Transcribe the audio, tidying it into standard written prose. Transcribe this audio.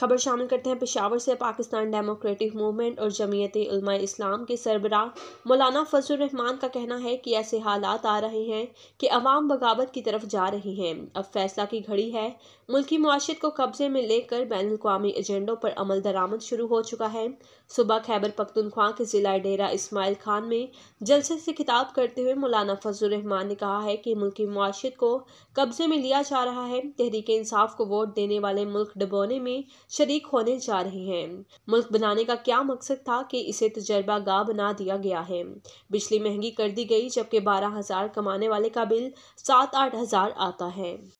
खबर शामिल करते हैं पेशावर से। पाकिस्तान डेमोक्रेटिक मूवमेंट और जमीयत उलमा इस्लाम के सरबराह मौलाना फजलुर रहमान का कहना है कि ऐसे हालात आ रहे हैं कि अवाम बगावत की तरफ जा रही हैं। अब फैसला की घड़ी है। मुल्की मुआशरत को कब्जे में लेकर बैनुल अक़वामी एजेंडों पर अमल दरामद शुरू हो चुका है। सुबह खैबर पख्तूनख्वा के ज़िला डेरा इस्माइल खान में जलसे से खिताब करते हुए मौलाना फजलुर रहमान ने कहा है कि मुल्की मुआशरत को कब्जे में लिया जा रहा है। तहरीक-ए-इंसाफ को वोट देने वाले मुल्क डबोने में शरीक होने जा रहे हैं। मुल्क बनाने का क्या मकसद था कि इसे तजर्बा गाह बना दिया गया है। बिजली महंगी कर दी गई, जबकि 12,000 कमाने वाले का बिल 7-8 हज़ार आता है।